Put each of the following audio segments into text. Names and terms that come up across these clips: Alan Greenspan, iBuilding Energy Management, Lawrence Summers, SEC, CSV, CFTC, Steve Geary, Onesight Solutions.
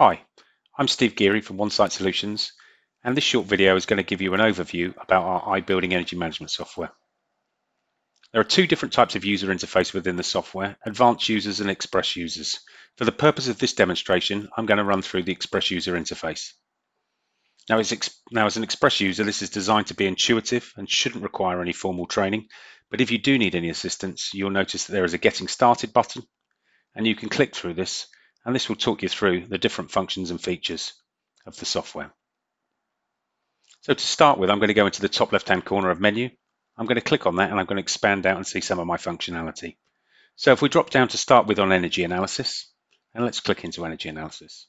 Hi, I'm Steve Geary from Onesight Solutions, and this short video is going to give you an overview about our iBuilding Energy Management software. There are two different types of user interface within the software, advanced users and express users. For the purpose of this demonstration, I'm going to run through the express user interface. Now as an express user, this is designed to be intuitive and shouldn't require any formal training, but if you do need any assistance, you'll notice that there is a Getting Started button, and you can click through this. And this will talk you through the different functions and features of the software. So to start with, I'm going to go into the top left-hand corner of menu. I'm going to click on that and I'm going to expand out and see some of my functionality. So if we drop down to start with on energy analysis, and let's click into energy analysis.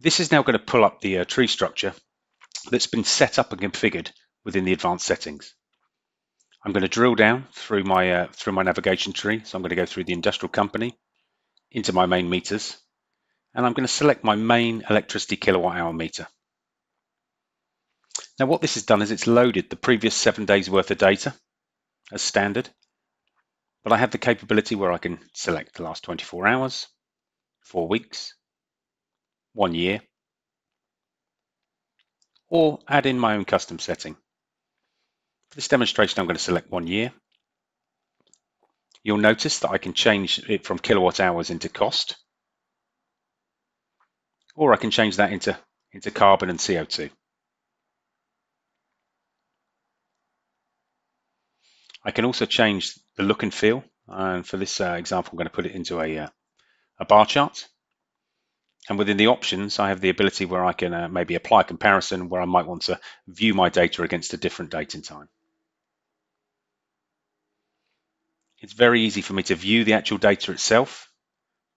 This is now going to pull up the tree structure that's been set up and configured within the advanced settings. I'm going to drill down through my navigation tree. So I'm going to go through the industrial company, into my main meters, and I'm going to select my main electricity kilowatt hour meter. Now what this has done is it's loaded the previous 7 days worth of data as standard, but I have the capability where I can select the last 24 hours, 4 weeks, 1 year, or add in my own custom setting. For this demonstration, I'm going to select 1 year. You'll notice that I can change it from kilowatt hours into cost, or I can change that into carbon and CO2. I can also change the look and feel, and for this example, I'm going to put it into a bar chart. And within the options, I have the ability where I can maybe apply a comparison where I might want to view my data against a different date and time. It's very easy for me to view the actual data itself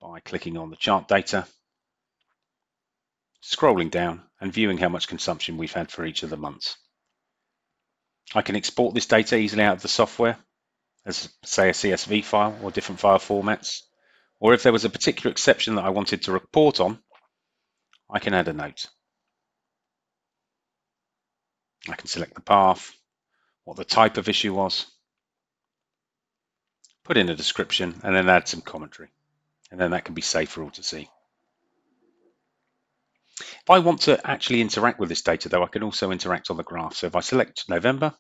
by clicking on the chart data, scrolling down and viewing how much consumption we've had for each of the months. I can export this data easily out of the software as, say, a CSV file or different file formats, or if there was a particular exception that I wanted to report on, I can add a note. I can select the path, what the type of issue was, put in a description and then add some commentary, and then that can be saved for all to see. If I want to actually interact with this data though, I can also interact on the graph. So if I select November,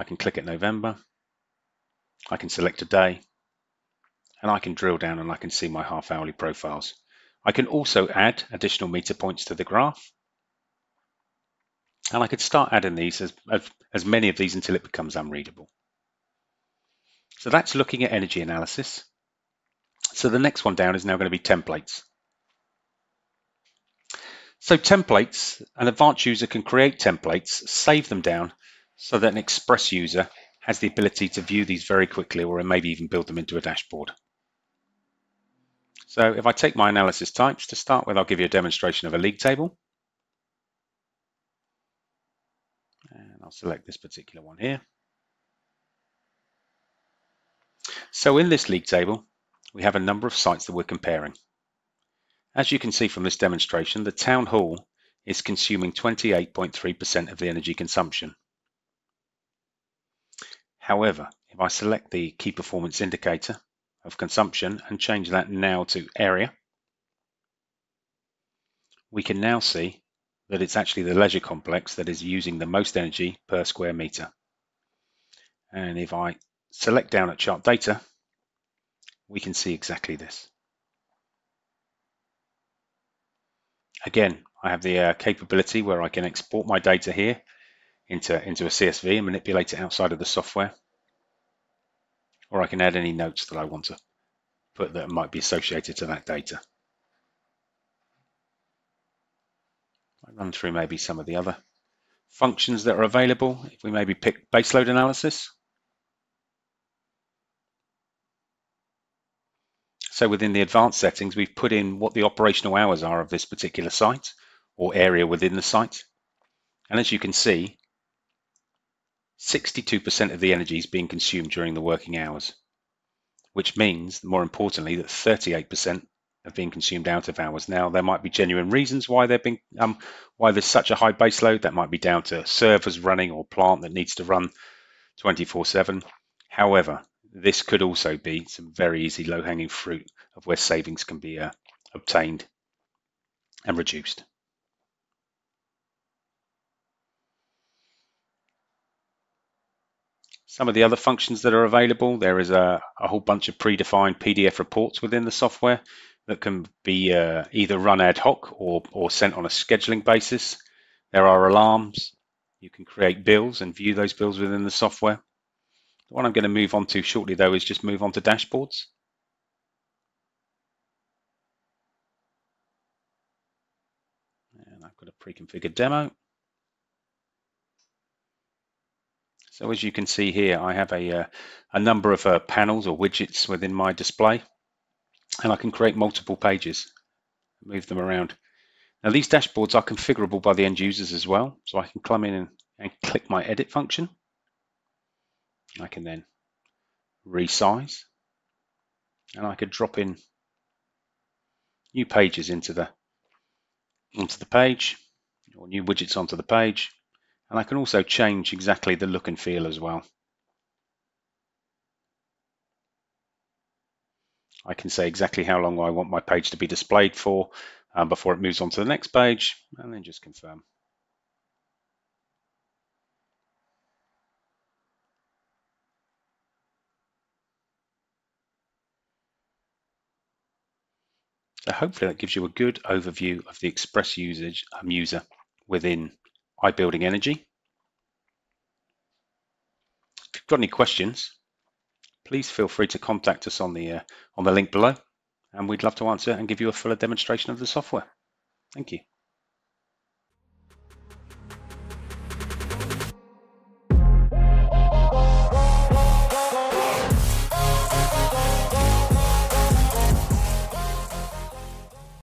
I can click at November, I can select a day, and I can drill down and I can see my half hourly profiles. I can also add additional meter points to the graph, and I could start adding these as many of these until it becomes unreadable. So that's looking at energy analysis. So the next one down is now going to be templates. So templates, an advanced user can create templates, save them down so that an express user has the ability to view these very quickly, or maybe even build them into a dashboard. So if I take my analysis types to start with, I'll give you a demonstration of a league table. And I'll select this particular one here. So in this league table, we have a number of sites that we're comparing. As you can see from this demonstration, the town hall is consuming 28.3% of the energy consumption. However, if I select the key performance indicator of consumption and change that now to area, we can now see that it's actually the leisure complex that is using the most energy per square meter. And if I select down at chart data, we can see exactly this. Again, I have the capability where I can export my data here into a CSV and manipulate it outside of the software, or I can add any notes that I want to put that might be associated to that data. I'll run through maybe some of the other functions that are available. If we maybe pick baseload analysis, so within the advanced settings, we've put in what the operational hours are of this particular site or area within the site. And as you can see, 62% of the energy is being consumed during the working hours, which means, more importantly, that 38% are being consumed out of hours. Now, there might be genuine reasons why there's such a high baseload. That might be down to servers running or plant that needs to run 24/7. However, this could also be some very easy low-hanging fruit of where savings can be obtained and reduced. Some of the other functions that are available, there is a whole bunch of predefined PDF reports within the software that can be either run ad hoc or sent on a scheduling basis. There are alarms. You can create bills and view those bills within the software. The one I'm going to move on to shortly, though, is just move on to dashboards. And I've got a pre-configured demo. So as you can see here, I have a number of panels or widgets within my display, and I can create multiple pages, move them around. Now these dashboards are configurable by the end users as well, so I can come in and click my edit function. I can then resize, and I could drop in new pages onto the page, or new widgets onto the page. And I can also change exactly the look and feel as well. I can say exactly how long I want my page to be displayed for before it moves on to the next page, and then just confirm. So hopefully that gives you a good overview of the Express user within iBuilding Energy. If you've got any questions, please feel free to contact us on the link below, and we'd love to answer and give you a fuller demonstration of the software. Thank you.